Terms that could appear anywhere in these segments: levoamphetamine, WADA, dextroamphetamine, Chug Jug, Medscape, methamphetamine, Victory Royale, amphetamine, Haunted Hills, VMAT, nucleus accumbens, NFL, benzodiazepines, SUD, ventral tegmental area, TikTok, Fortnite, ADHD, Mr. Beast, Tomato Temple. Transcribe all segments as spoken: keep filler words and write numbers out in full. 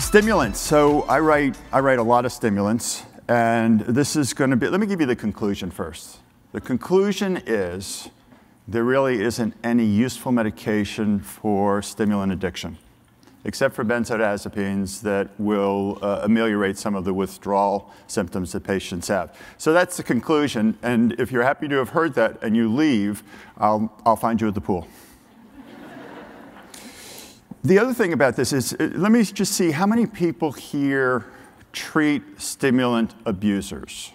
Stimulants. So I write, I write a lot of stimulants, and this is going to be, let me give you the conclusion first. The conclusion is there really isn't any useful medication for stimulant addiction, except for benzodiazepines that will uh, ameliorate some of the withdrawal symptoms that patients have. So that's the conclusion, and if you're happy to have heard that and you leave, I'll, I'll find you at the pool. The other thing about this is, let me just see how many people here treat stimulant abusers.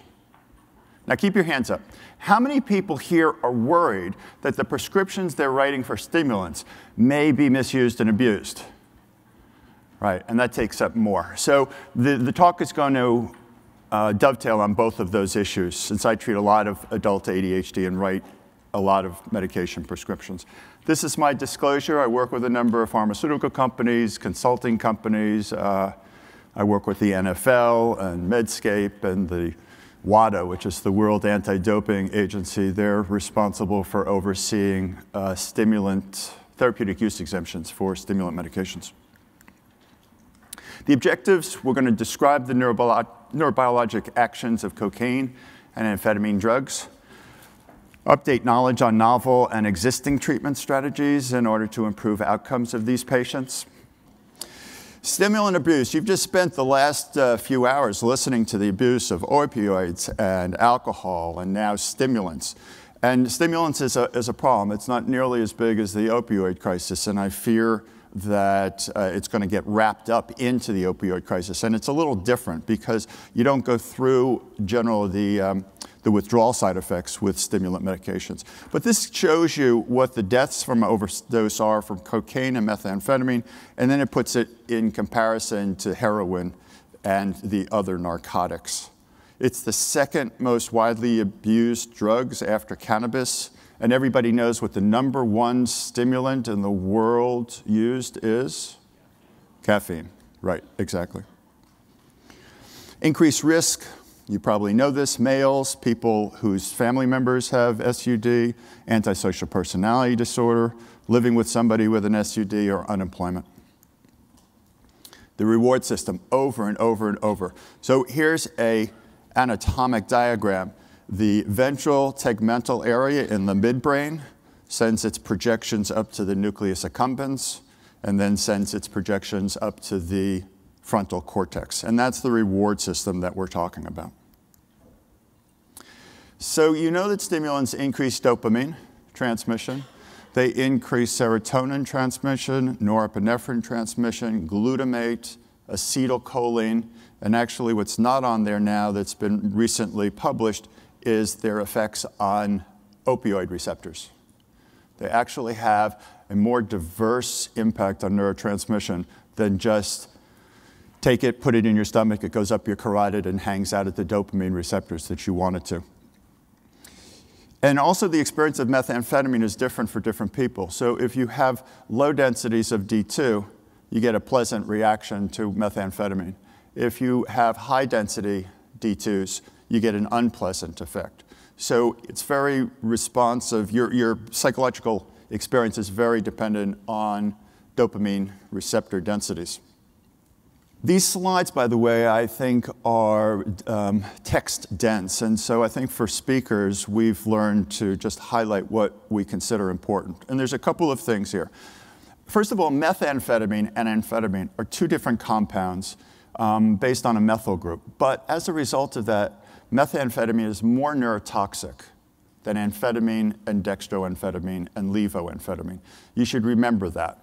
Now keep your hands up. How many people here are worried that the prescriptions they're writing for stimulants may be misused and abused? Right, and that takes up more. So the, the talk is going to uh, dovetail on both of those issues, since I treat a lot of adult A D H D and write a lot of medication prescriptions. This is my disclosure. I work with a number of pharmaceutical companies, consulting companies. Uh, I work with the N F L and Medscape and the WADA, which is the World Anti-Doping Agency. They're responsible for overseeing uh, stimulant therapeutic use exemptions for stimulant medications. The objectives, we're going to describe the neurobiolo- neurobiologic actions of cocaine and amphetamine drugs. Update knowledge on novel and existing treatment strategies in order to improve outcomes of these patients. Stimulant abuse. You've just spent the last uh, few hours listening to the abuse of opioids and alcohol and now stimulants. And stimulants is a, is a problem. It's not nearly as big as the opioid crisis, and I fear that uh, it's going to get wrapped up into the opioid crisis. And it's a little different because you don't go through generally the um, the withdrawal side effects with stimulant medications. But this shows you what the deaths from overdose are from cocaine and methamphetamine, and then it puts it in comparison to heroin and the other narcotics. It's the second most widely abused drugs after cannabis, and everybody knows what the number one stimulant in the world used is? Caffeine, right, exactly. Increased risk. You probably know this, males, people whose family members have S U D, antisocial personality disorder, living with somebody with an S U D, or unemployment. The reward system, over and over and over. So here's an anatomic diagram. The ventral tegmental area in the midbrain sends its projections up to the nucleus accumbens, and then sends its projections up to the frontal cortex, and that's the reward system that we're talking about. So you know that stimulants increase dopamine transmission, they increase serotonin transmission, norepinephrine transmission, glutamate, acetylcholine, and actually what's not on there now that's been recently published is their effects on opioid receptors. They actually have a more diverse impact on neurotransmission than just take it, put it in your stomach, it goes up your carotid and hangs out at the dopamine receptors that you want it to. And also the experience of methamphetamine is different for different people. So if you have low densities of D two, you get a pleasant reaction to methamphetamine. If you have high density D twos, you get an unpleasant effect. So it's very responsive. Your, your psychological experience is very dependent on dopamine receptor densities. These slides, by the way, I think are um, text dense, and so I think for speakers, we've learned to just highlight what we consider important. And there's a couple of things here. First of all, methamphetamine and amphetamine are two different compounds um, based on a methyl group, but as a result of that, methamphetamine is more neurotoxic than amphetamine and dextroamphetamine and levoamphetamine. You should remember that.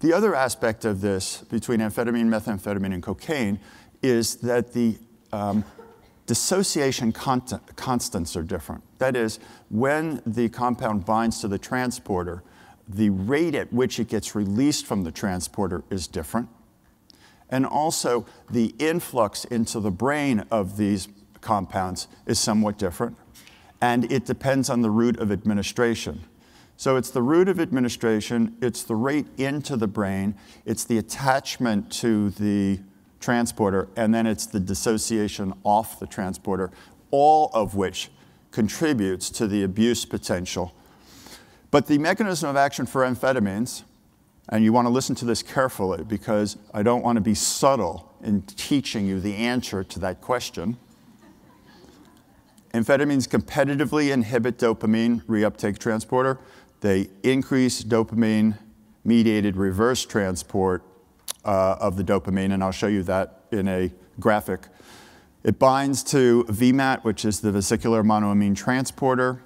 The other aspect of this between amphetamine, methamphetamine, and cocaine is that the um, dissociation constants are different. That is, when the compound binds to the transporter, the rate at which it gets released from the transporter is different. And also, the influx into the brain of these compounds is somewhat different. And it depends on the route of administration. So it's the route of administration, it's the rate into the brain, it's the attachment to the transporter, and then it's the dissociation off the transporter, all of which contributes to the abuse potential. But the mechanism of action for amphetamines, and you want to listen to this carefully because I don't want to be subtle in teaching you the answer to that question. Amphetamines competitively inhibit dopamine reuptake transporter. They increase dopamine-mediated reverse transport uh, of the dopamine, and I'll show you that in a graphic. It binds to V MAT, which is the vesicular monoamine transporter,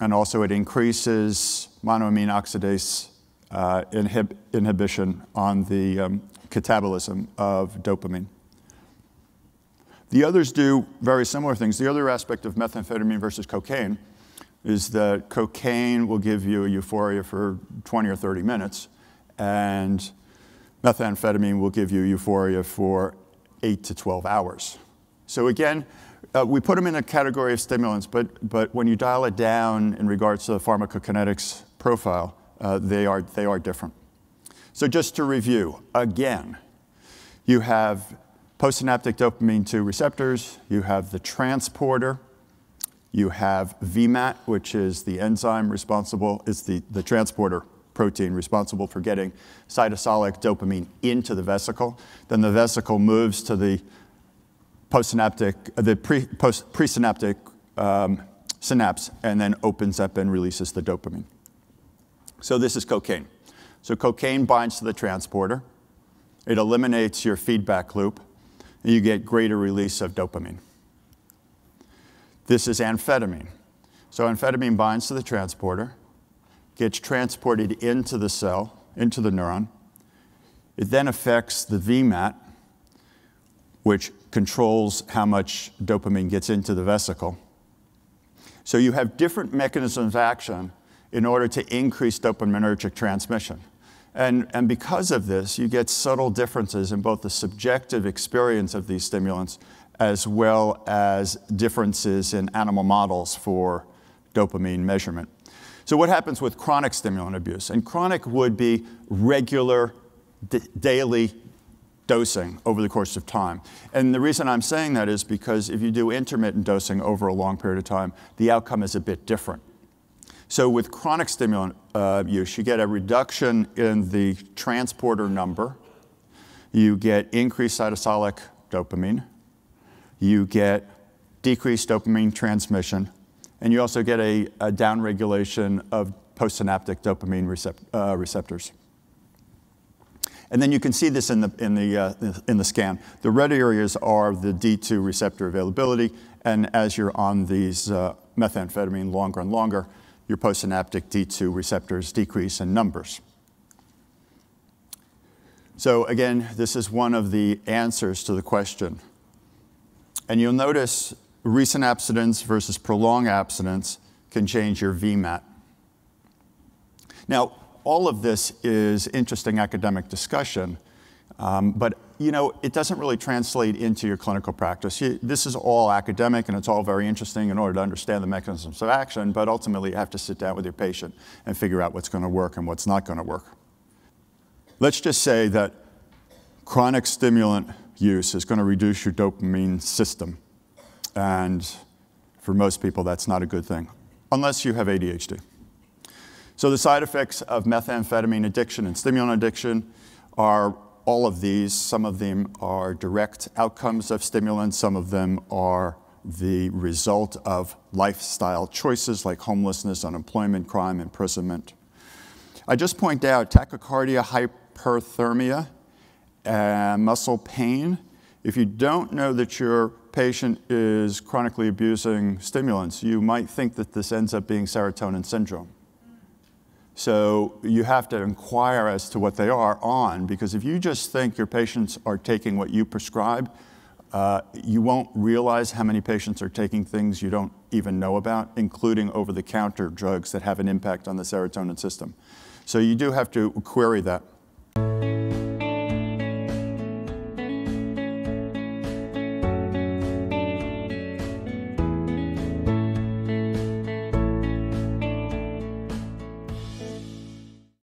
and also it increases monoamine oxidase uh, inhib inhibition on the um, catabolism of dopamine. The others do very similar things. The other aspect of methamphetamine versus cocaine is that cocaine will give you a euphoria for twenty or thirty minutes, and methamphetamine will give you euphoria for eight to twelve hours. So again, uh, we put them in a category of stimulants, but, but when you dial it down in regards to the pharmacokinetics profile, uh, they are, they are different. So just to review, again, you have postsynaptic dopamine two receptors, you have the transporter, you have V MAT, which is the enzyme responsible, it's the, the transporter protein responsible for getting cytosolic dopamine into the vesicle. Then the vesicle moves to the postsynaptic, the pre, post, presynaptic um, synapse, and then opens up and releases the dopamine. So this is cocaine. So cocaine binds to the transporter. It eliminates your feedback loop. You get greater release of dopamine. This is amphetamine. So amphetamine binds to the transporter, gets transported into the cell, into the neuron. It then affects the V MAT, which controls how much dopamine gets into the vesicle. So you have different mechanisms of action in order to increase dopaminergic transmission. And, and because of this, you get subtle differences in both the subjective experience of these stimulants as well as differences in animal models for dopamine measurement. So what happens with chronic stimulant abuse? And chronic would be regular daily dosing over the course of time. And the reason I'm saying that is because if you do intermittent dosing over a long period of time, the outcome is a bit different. So with chronic stimulant uh, use, you get a reduction in the transporter number, you get increased cytosolic dopamine, you get decreased dopamine transmission, and you also get a, a downregulation of postsynaptic dopamine recept, uh, receptors. And then you can see this in the, in, the, uh, in the scan. The red areas are the D two receptor availability, and as you're on these uh, methamphetamine longer and longer, your postsynaptic D two receptors decrease in numbers. So again, this is one of the answers to the question. And you'll notice recent abstinence versus prolonged abstinence can change your V MAT. Now, all of this is interesting academic discussion, um, but you know, it doesn't really translate into your clinical practice. You, this is all academic and it's all very interesting in order to understand the mechanisms of action, but ultimately you have to sit down with your patient and figure out what's going to work and what's not going to work. Let's just say that chronic stimulant use is going to reduce your dopamine system, and for most people that's not a good thing, unless you have A D H D. So the side effects of methamphetamine addiction and stimulant addiction are all of these. Some of them are direct outcomes of stimulants. Some of them are the result of lifestyle choices like homelessness, unemployment, crime, imprisonment. I just point out tachycardia, hyperthermia, and muscle pain. If you don't know that your patient is chronically abusing stimulants, you might think that this ends up being serotonin syndrome. So you have to inquire as to what they are on, because if you just think your patients are taking what you prescribe, uh, you won't realize how many patients are taking things you don't even know about, including over-the-counter drugs that have an impact on the serotonin system. So you do have to query that.